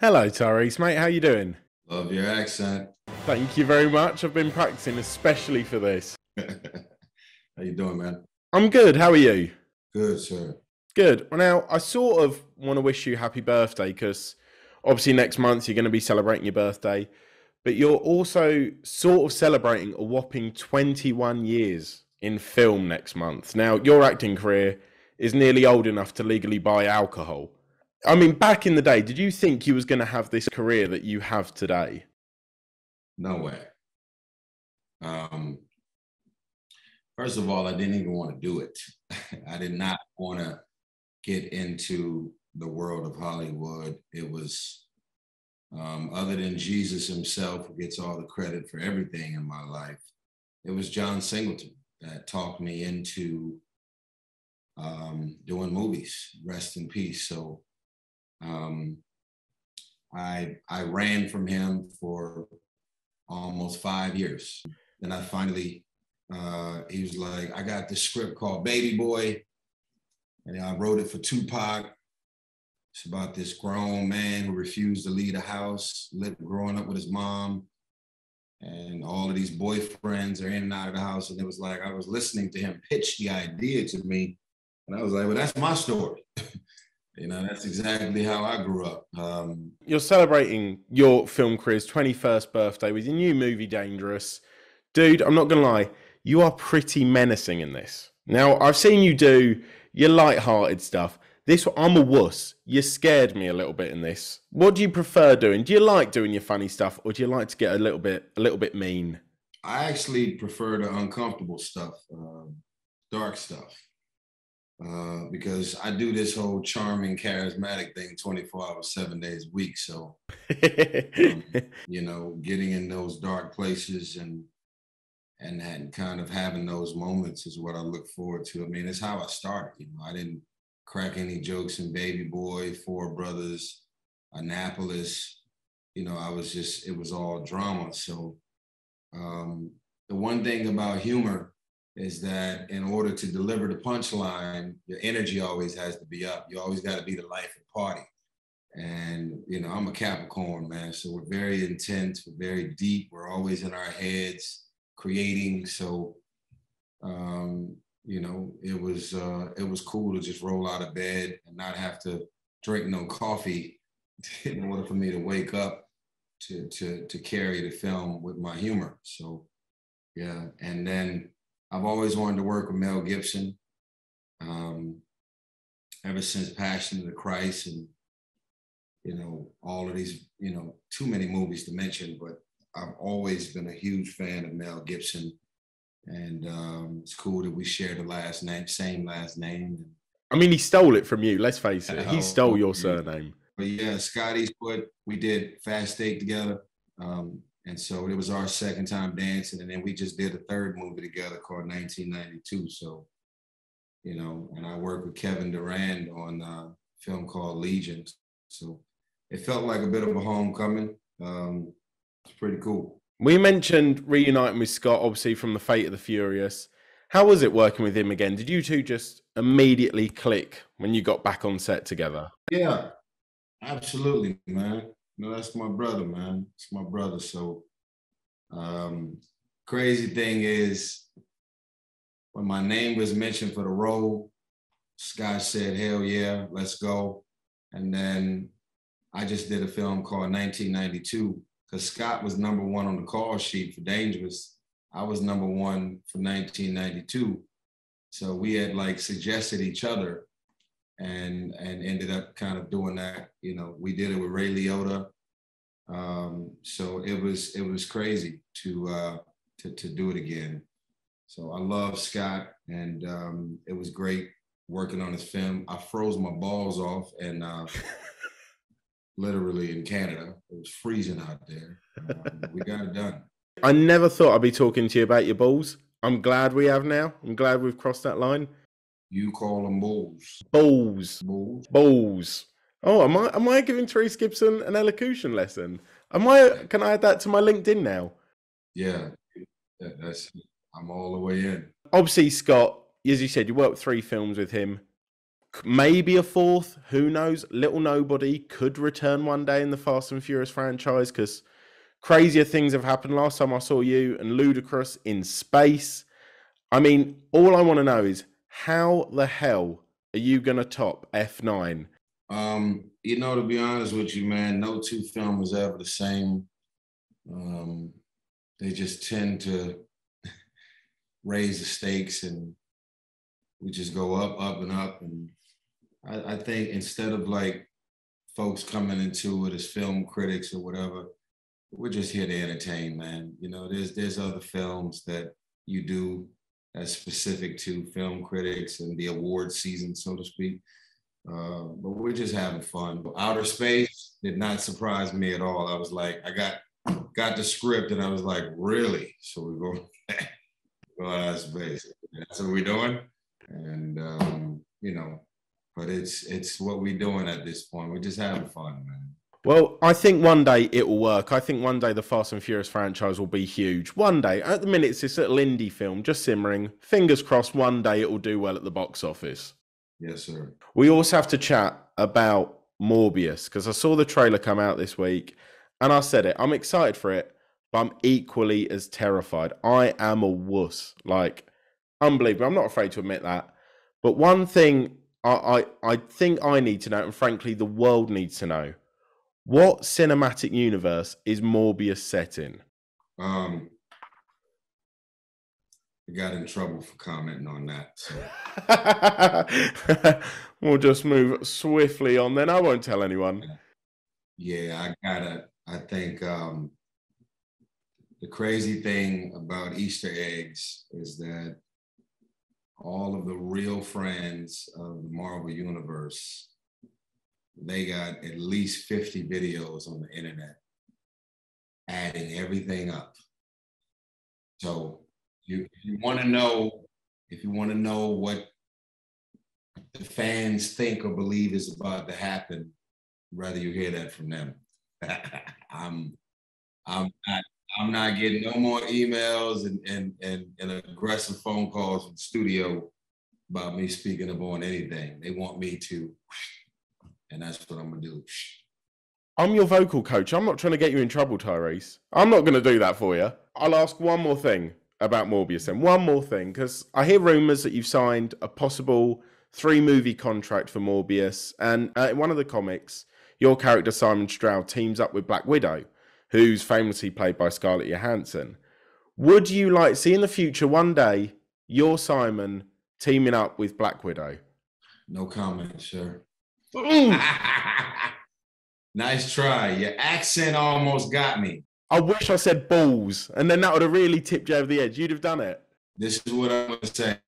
Hello, Tyrese, mate. How you doing? Love your accent. Thank you very much. I've been practicing especially for this. How you doing, man? I'm good. How are you? Good, sir. Good. Well, now, I sort of want to wish you happy birthday because obviously next month you're going to be celebrating your birthday, but you're also sort of celebrating a whopping 21 years in film next month. Now, your acting career is nearly old enough to legally buy alcohol. I mean, back in the day, did you think you was going to have this career that you have today? No way. First of all, I didn't even want to do it. I did not want to get into the world of Hollywood. It was, other than Jesus himself, who gets all the credit for everything in my life, it was John Singleton that talked me into doing movies, rest in peace. So I ran from him for almost 5 years. Then I finally, he was like, I got this script called Baby Boy, and I wrote it for Tupac. It's about this grown man who refused to leave the house, growing up with his mom, and all of these boyfriends are in and out of the house. And it was like, I was listening to him pitch the idea to me, and I was like, well, that's my story. You know, that's exactly how I grew up. You're celebrating your film career's 21st birthday with your new movie, Dangerous. Dude, I'm not going to lie, you are pretty menacing in this. Now, I've seen you do your lighthearted stuff. This, I'm a wuss. You scared me a little bit in this. What do you prefer doing? Do you like doing your funny stuff, or do you like to get a little bit mean? I actually prefer the uncomfortable stuff, dark stuff, because I do this whole charming, charismatic thing 24 hours, 7 days a week. So, you know, getting in those dark places and kind of having those moments is what I look forward to. I mean, it's how I started. You know, I didn't crack any jokes in Baby Boy, Four Brothers, Annapolis. You know, I was just, it was all drama. So the one thing about humor is that in order to deliver the punchline, your energy always has to be up. You always got to be the life of the party. And, you know, I'm a Capricorn, man. So we're very intense, we're very deep. We're always in our heads creating. So, you know, it was cool to just roll out of bed and not have to drink no coffee in order for me to wake up to carry the film with my humor. So, yeah. And then I've always wanted to work with Mel Gibson ever since Passion of the Christ and, you know, all of these, you know, too many movies to mention, but I've always been a huge fan of Mel Gibson. And it's cool that we share the last name, same last name. I mean, he stole it from you, let's face it. He stole your surname. But yeah, Scott Eastwood, we did Fast 8 together. And so it was our second time dancing. And then we just did a third movie together called 1992. So, you know, and I worked with Kevin Durand on a film called Legion. So it felt like a bit of a homecoming. It's pretty cool. We mentioned reuniting with Scott, obviously, from the Fate of the Furious. How was it working with him again? Did you two just immediately click when you got back on set together? Yeah, absolutely, man. No, that's my brother, man. It's my brother. So crazy thing is, when my name was mentioned for the role, Scott said, hell yeah, let's go. And then I just did a film called 1992. Because Scott was #1 on the call sheet for Dangerous. I was #1 for 1992. So we had like suggested each other and ended up kind of doing that. You know, we did it with Ray Liotta. So it was crazy to do it again. So I love Scott, and it was great working on his film. I froze my balls off and literally in Canada. It was freezing out there. We got it done. I never thought I'd be talking to you about your balls. I'm glad we have now. I'm glad we've crossed that line. You call them balls. Balls. Balls. Balls. Oh, am I giving Tyrese Gibson an elocution lesson? Can I add that to my LinkedIn now? Yeah, that's, I'm all the way in. Obviously, Scott, as you said, you worked 3 films with him. Maybe a fourth, who knows? Little Nobody could return one day in the Fast and Furious franchise, because crazier things have happened. Last time I saw you and Ludacris in space. I mean, all I want to know is, how the hell are you going to top F9? You know, to be honest with you, man, no two film was ever the same. They just tend to raise the stakes, and we just go up, up, and up. And I think instead of like folks coming into it as film critics or whatever, we're just here to entertain, man. You know, there's other films that you do that's specific to film critics and the award season, so to speak. But we're just having fun. Outer Space did not surprise me at all. I was like, I got the script and I was like, really? So we're going to Outer Space. That's what we're doing. And, you know, but it's what we're doing at this point. We're just having fun, man. Well, I think one day it will work. I think one day the Fast and Furious franchise will be huge. One day. At the minute, it's this little indie film just simmering. Fingers crossed, one day it will do well at the box office. Yes, sir. We also have to chat about Morbius, because I saw the trailer come out this week, and I said it. I'm excited for it, but I'm equally as terrified. I am a wuss. Like, unbelievable. I'm not afraid to admit that. But one thing I think I need to know, and frankly, the world needs to know, what cinematic universe is Morbius set in? I got in trouble for commenting on that. So. We'll just move swiftly on then. I won't tell anyone. Yeah, I think the crazy thing about Easter eggs is that all of the real friends of the Marvel Universe, they got at least 50 videos on the internet adding everything up. So if you want to know what the fans think or believe is about to happen, rather you hear that from them. I'm not getting no more emails and aggressive phone calls from the studio about me speaking up on anything. They want me to. And that's what I'm going to do. I'm your vocal coach. I'm not trying to get you in trouble, Tyrese. I'm not going to do that for you. I'll ask one more thing about Morbius then. One more thing, because I hear rumours that you've signed a possible 3-movie contract for Morbius. And in one of the comics, your character, Simon Stroud, teams up with Black Widow, who's famously played by Scarlett Johansson. Would you like to see in the future one day your Simon teaming up with Black Widow? No comment, sir. Nice try. Your accent almost got me. I wish I said balls, and then that would have really tipped you over the edge. You'd have done it. This is what I'm going to say.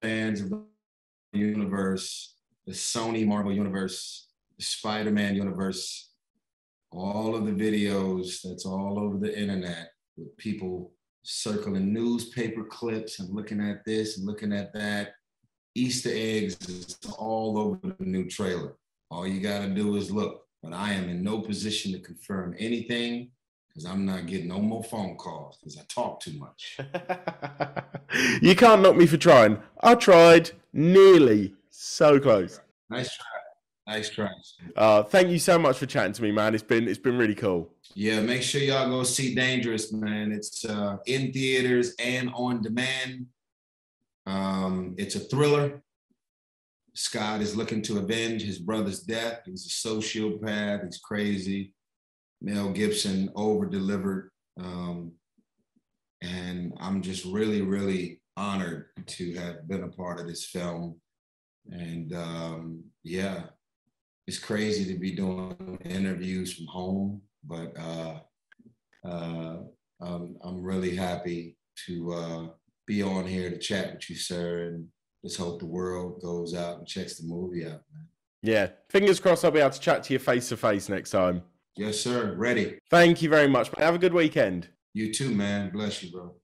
Fans of the universe, the Sony Marvel Universe, the Spider-Man Universe, all of the videos that's all over the internet with people circling newspaper clips and looking at this and looking at that. Easter eggs is all over the new trailer. All you gotta do is look. But I am in no position to confirm anything, because I'm not getting no more phone calls because I talk too much. You can't knock me for trying. I tried, nearly, so close. Nice try, nice try. Thank you so much for chatting to me, man. It's been really cool. Yeah, make sure y'all go see Dangerous, man. It's in theaters and on demand. It's a thriller. Scott is looking to avenge his brother's death. He's a sociopath. He's crazy. Mel Gibson over-delivered. And I'm just really, really honored to have been a part of this film. And yeah, it's crazy to be doing interviews from home, but I'm really happy to be on here to chat with you, sir, and let's hope the world goes out and checks the movie out, man. Yeah, fingers crossed I'll be able to chat to you face-to-face next time. Yes, sir, ready. Thank you very much. Have a good weekend. You too, man. Bless you, bro.